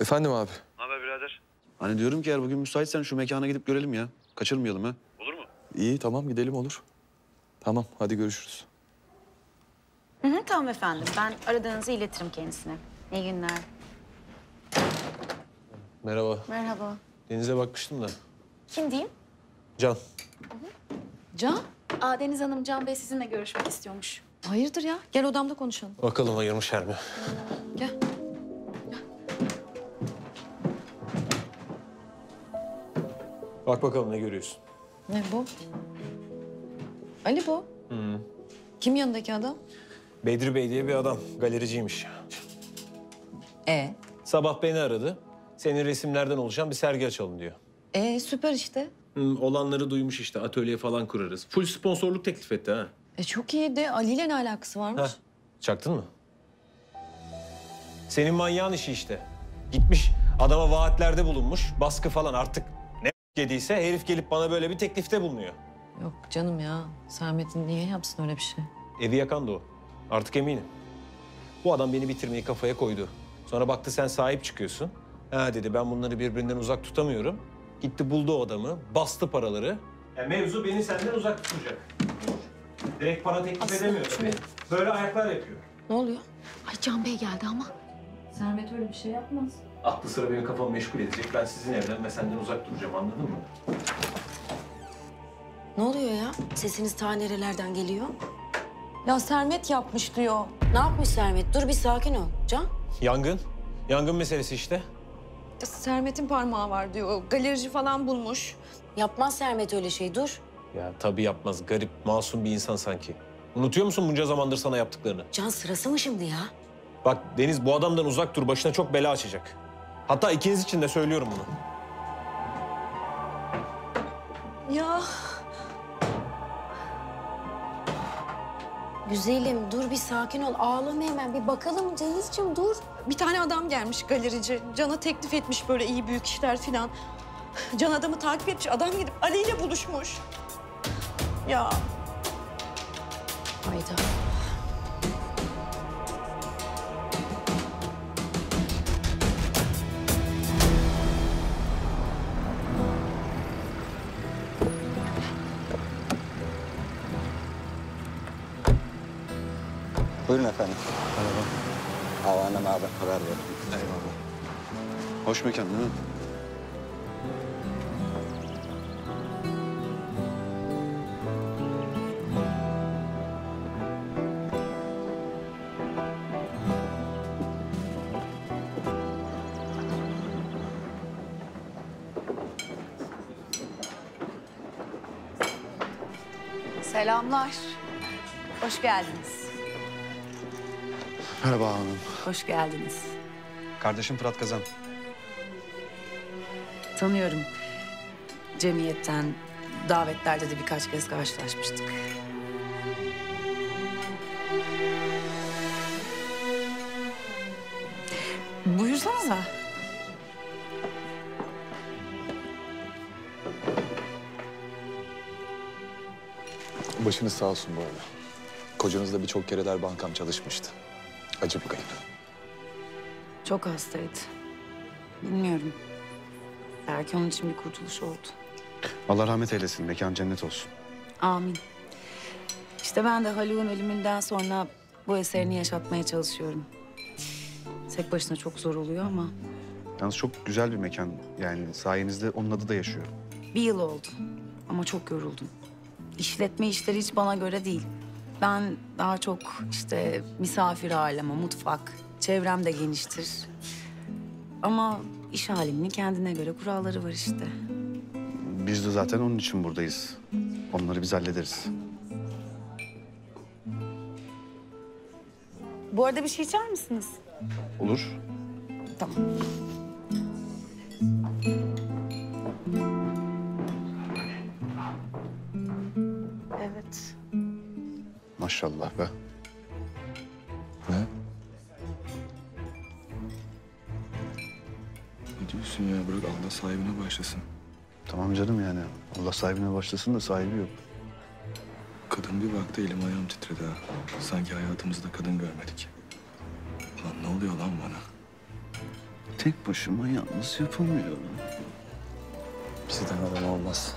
Efendim abi. Ne haber birader? Hani diyorum ki eğer bugün müsaitsen şu mekana gidip görelim ya. Kaçırmayalım ha. Olur mu? İyi tamam gidelim olur. Tamam hadi görüşürüz. Hı hı, tamam efendim. Ben aradığınızı iletirim kendisine. İyi günler. Merhaba. Merhaba. Deniz'e bakmıştım da. Kim diyeyim? Can. Hı hı. Can? Aa, Deniz Hanım, Can Bey sizinle görüşmek istiyormuş. Hayırdır ya? Gel odamda konuşalım. Bakalım ayırmış her mi? Gel. Bak bakalım ne görüyorsun? Ne bu? Ali bu. Hı. Kim yanındaki adam? Bedir Bey diye bir adam. Galericiymiş. Sabah beni aradı. Senin resimlerden oluşan bir sergi açalım diyor. Süper işte. Olanları duymuş işte. Atölye falan kurarız. Full sponsorluk teklif etti ha. Çok iyi de Ali ile ne alakası varmış? Heh. Çaktın mı? Senin manyağın işi işte. Gitmiş adama vaatlerde bulunmuş. Baskı falan artık ne dediyse herif gelip bana böyle bir teklifte bulunuyor. Yok canım ya. Sermet'in niye yapsın öyle bir şey? Evi yakan da o. Artık eminim. Bu adam beni bitirmeyi kafaya koydu. Sonra baktı sen sahip çıkıyorsun. Ha dedi ben bunları birbirinden uzak tutamıyorum. Gitti buldu o adamı, bastı paraları. Yani mevzu beni senden uzak tutacak. Direkt para teklif edemiyor tabii. Böyle ayaklar yapıyor. Ne oluyor? Ay Can Bey geldi ama. Sermet öyle bir şey yapmaz. Aklı sıra benim kafamı meşgul edecek. Ben sizin evden ve senden uzak duracağım anladın mı? Ne oluyor ya? Sesiniz ta nerelerden geliyor? Ya Sermet yapmış diyor. Ne yapmış Sermet? Dur bir sakin ol. Can? Yangın. Yangın meselesi işte. Sermet'in parmağı var diyor. Galerici falan bulmuş. Yapmaz Sermet öyle şey. Dur. Ya tabii yapmaz. Garip, masum bir insan sanki. Unutuyor musun bunca zamandır sana yaptıklarını? Can sırası mı şimdi ya? Bak Deniz bu adamdan uzak dur. Başına çok bela açacak. Hatta ikiniz için de söylüyorum bunu. Ya. Güzelim dur bir sakin ol. Ağlama hemen. Bir bakalım Denizciğim dur. Bir tane adam gelmiş galerici. Can'a teklif etmiş böyle iyi büyük işler filan. Can adamı takip etmiş. Adam gidip Ali ile buluşmuş. Ya. Hayda. Buyurun efendim. Merhaba. Havaneme haber karar verdim. Eyvallah. Hoş mekan değil mi? Selamlar. Hoş geldiniz. Merhaba hanım. Hoş geldiniz. Kardeşim Fırat Kazan. Tanıyorum. Cemiyetten, davetlerde de birkaç kez karşılaşmıştık. Buyursanıza. Başınız sağ olsun bu arada. Kocanızla birçok kereler bankam çalışmıştı. Acı bir kayıp. Çok hastaydı. Bilmiyorum. Belki onun için bir kurtuluş oldu. Allah rahmet eylesin. Mekan cennet olsun. Amin. İşte ben de Haluk'un ölümünden sonra bu eserini yaşatmaya çalışıyorum. Tek başına çok zor oluyor ama. Yalnız çok güzel bir mekan. Yani sayenizde onun adı da yaşıyor. Bir yıl oldu. Ama çok yoruldum. İşletme işleri hiç bana göre değil. Ben daha çok işte misafir aileme, mutfak, çevrem de geniştir. Ama iş halimini kendine göre kuralları var işte. Biz de zaten onun için buradayız. Onları biz hallederiz. Bu arada bir şey içer misiniz? Olur. Tamam. Evet. Maşallah be. Ne? Ne diyorsun ya? Bırak Allah sahibine başlasın. Tamam canım yani. Allah sahibine başlasın da sahibi yok. Kadın bir baktı elim ayağım titredi ha. Sanki hayatımızda kadın görmedik. Lan ne oluyor lan bana? Tek başıma yalnız yapamıyorum. Bizden adam olmaz.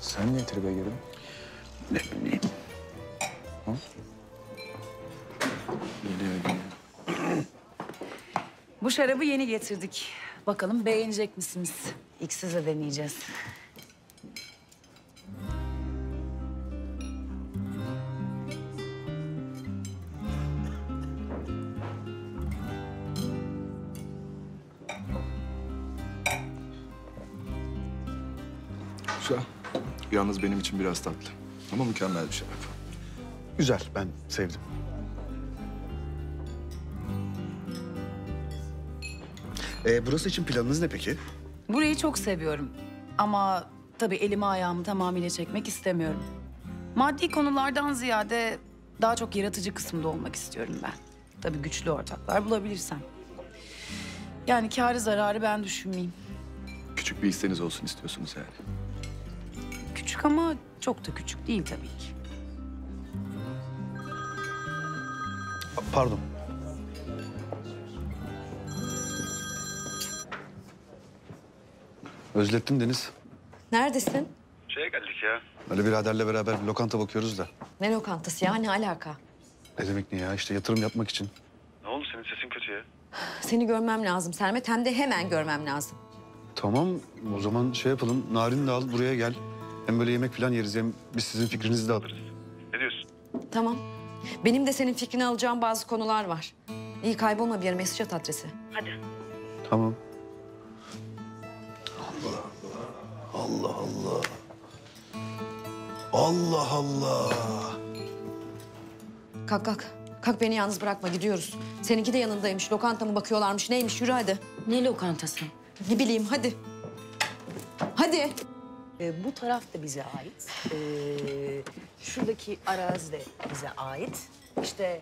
Sen niye tribe girdin? Ne bileyim. Ha? Geliyor. Bu şarabı yeni getirdik. Bakalım beğenecek misiniz? İlk size deneyeceğiz. Güzel. Yalnız benim için biraz tatlı. Ama mükemmel bir şarap. Güzel, ben sevdim. Burası için planınız ne peki? Burayı çok seviyorum. Ama tabii elimi ayağımı tamamıyla çekmek istemiyorum. Maddi konulardan ziyade daha çok yaratıcı kısımda olmak istiyorum ben. Tabii güçlü ortaklar bulabilirsem. Yani kârı zararı ben düşünmeyeyim. Küçük bir isteğiniz olsun istiyorsunuz yani. Küçük ama çok da küçük değil tabii ki. Pardon. Özlettim Deniz. Neredesin? Şeye geldik ya. Ali biraderle beraber bir lokanta bakıyoruz da. Ne lokantası ya? Ne alaka? Ne demek ne ya? İşte yatırım yapmak için. Ne oldu? Senin sesin kötü ya. Seni görmem lazım Sermet. Hem de hemen görmem lazım. Tamam. O zaman şey yapalım. Narin de al buraya gel. Hem böyle yemek falan yeriz, hem biz sizin fikrinizi de alırız. Ne diyorsun? Tamam. Benim de senin fikrini alacağım bazı konular var. İyi kaybolma bir yere, mesaj at adresi. Hadi. Tamam. Allah Allah. Allah Allah. Allah Allah. Kalk kalk. Kalk beni yalnız bırakma, gidiyoruz. Seninki de yanındaymış, lokanta mı bakıyorlarmış, neymiş, yürü hadi. Ne lokantası? Ne bileyim, hadi. Hadi. Bu taraf da bize ait. Şuradaki arazi de bize ait. İşte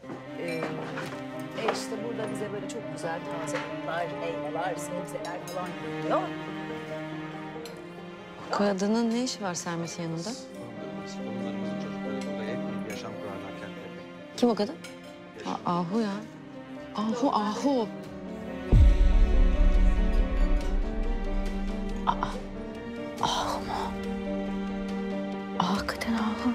işte burada bize böyle çok güzel taze otlar, meyveler, sebzeler falan geliyor. Bu kadının ne işi var Sermet'in yanında? Kim o kadın? Ahu ya. Ahu, Ahu. Aa. Ah mı? Hakikaten ahım.